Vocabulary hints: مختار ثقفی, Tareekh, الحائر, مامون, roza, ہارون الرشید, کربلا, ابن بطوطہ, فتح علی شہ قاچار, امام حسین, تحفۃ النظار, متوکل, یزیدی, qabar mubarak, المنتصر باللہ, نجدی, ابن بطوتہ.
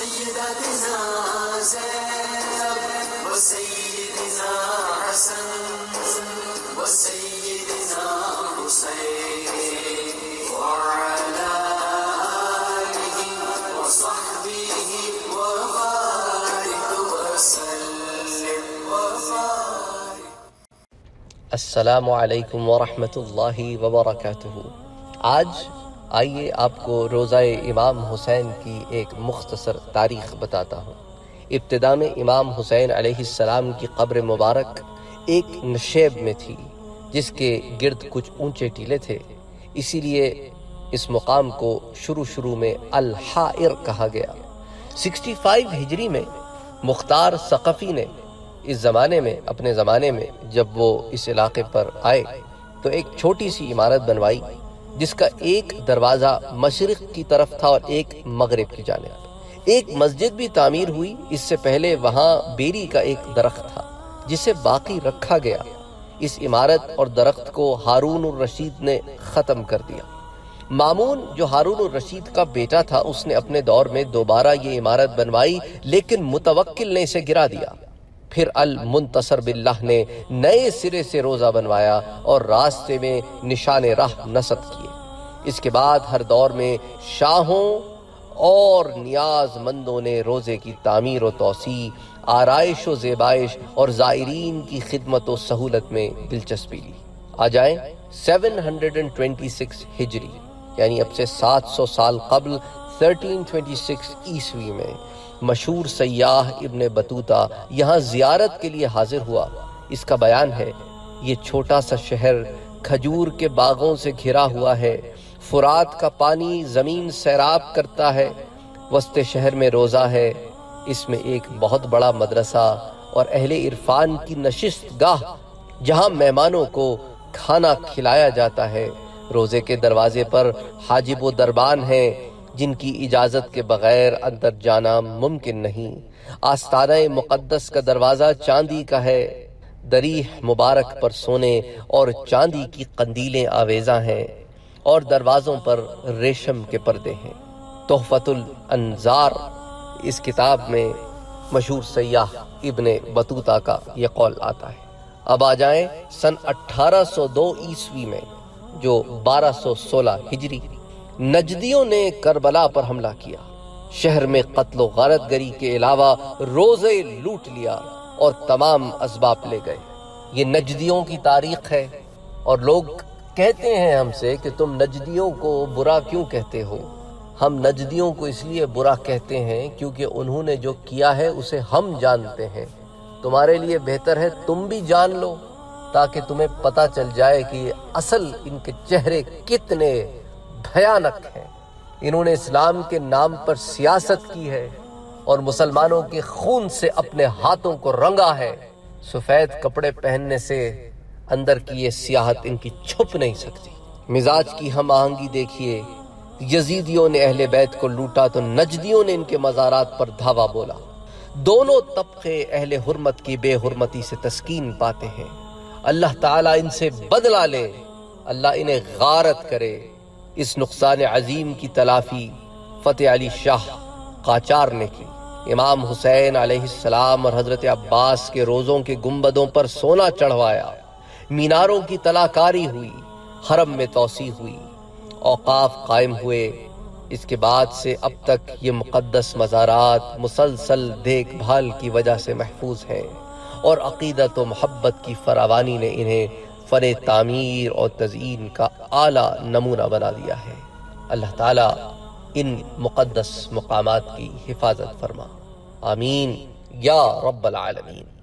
سيداتنا زينب وسيدنا حسن وسيدنا حسين وعلى آله وصحبه وبارك وسلم وبارك. السلام علیکم ورحمۃ اللہ وبرکاتہ. آج آئیے آپ کو روزہ امام حسین کی ایک مختصر تاریخ بتاتا ہوں. ابتدا میں امام حسین علیہ السلام کی قبر مبارک ایک نشیب میں تھی جس کے گرد کچھ اونچے ٹیلے تھے، اسی لیے اس مقام کو شروع میں الحائر کہا گیا. 65 ہجری میں مختار ثقفی نے اپنے زمانے میں جب وہ اس علاقے پر آئے تو ایک چھوٹی سی عمارت بنوائی جس کا ایک دروازہ مشرق کی طرف تھا اور ایک مغرب کی جانب. ایک مسجد بھی تعمیر ہوئی. اس سے پہلے وہاں بیری کا ایک درخت تھا جسے باقی رکھا گیا. اس عمارت اور درخت کو ہارون الرشید نے ختم کر دیا. مامون جو ہارون الرشید کا بیٹا تھا اس نے اپنے دور میں دوبارہ یہ عمارت بنوائی لیکن متوکل نے اسے گرا دیا. پھر المنتصر باللہ نے نئے سرے سے روزہ بنوایا اور راستے میں نشان راہ نصب کیے. اس کے بعد ہر دور میں شاہوں اور نیاز مندوں نے روزے کی تعمیر و توسیع، آرائش و زیبائش اور زائرین کی خدمت و سہولت میں دلچسپی لی. آ جائیں 726 ہجری یعنی اب سے 700 سال قبل 1326 عیسوی میں مشہور سیاح ابن بطوتہ یہاں زیارت کے لیے حاضر ہوا. اس کا بیان ہے: یہ چھوٹا سا شہر کھجور کے باغوں سے گھرا ہوا ہے، فرات کا پانی زمین سیراب کرتا ہے، وسط شہر میں روزہ ہے، اس میں ایک بہت بڑا مدرسہ اور اہل عرفان کی نشست گاہ جہاں مہمانوں کو کھانا کھلایا جاتا ہے. روزے کے دروازے پر حاجب و دربان ہیں جن کی اجازت کے بغیر اندر جانا ممکن نہیں. آستانہ مقدس کا دروازہ چاندی کا ہے، دریح مبارک پر سونے اور چاندی کی قندیلیں آویزاں ہیں اور دروازوں پر ریشم کے پردے ہیں. تحفۃ النظار اس کتاب میں مشہور سیاح ابن بطوطہ کا یہ قول آتا ہے. اب آ جائیں سن 1802 عیسوی میں جو 1216 ہجری. نجدیوں نے کربلا پر حملہ کیا، شہر میں قتل و غارت گری کے علاوہ روزے لوٹ لیا اور تمام اسباب لے گئے. یہ نجدیوں کی تاریخ ہے اور لوگ کہتے ہیں ہم سے کہ تم نجدیوں کو برا کیوں کہتے ہو. ہم نجدیوں کو اس لیے برا کہتے ہیں کیونکہ انہوں نے جو کیا ہے اسے ہم جانتے ہیں. تمہارے لیے بہتر ہے تم بھی جان لو تاکہ تمہیں پتہ چل جائے کہ اصل ان کے چہرے کتنے بھیانک ہیں. انہوں نے اسلام کے نام پر سیاست کی ہے اور مسلمانوں کے خون سے اپنے ہاتھوں کو رنگا ہے. سفید کپڑے پہننے سے اندر کی یہ سیاحت ان کی چھپ نہیں سکتی. مزاج کی ہم آہنگی دیکھیے. یزیدیوں نے اہل بیت کو لوٹا تو نجدیوں نے ان کے مزارات پر دھاوا بولا. دونوں طبقے اہل حرمت کی بے حرمتی سے تسکین پاتے ہیں. اللہ تعالیٰ ان سے بدلہ لے، اللہ انہیں غارت کرے. اس نقصان عظیم کی تلافی فتح علی شہ قاچار نے کی. امام حسین علیہ السلام اور حضرت عباس کے روزوں کے گنبدوں پر سونا چڑھوایا، میناروں کی تلاکاری ہوئی، حرم میں توسیع ہوئی، اوقاف قائم ہوئے. اس کے بعد سے اب تک یہ مقدس مزارات مسلسل دیکھ بھال کی وجہ سے محفوظ ہیں اور عقیدت و محبت کی فراوانی نے انہیں فن تعمیر اور تزئین کا اعلیٰ نمونہ بنا دیا ہے. اللہ تعالیٰ ان مقدس مقامات کی حفاظت فرما. آمین یا رب العالمین.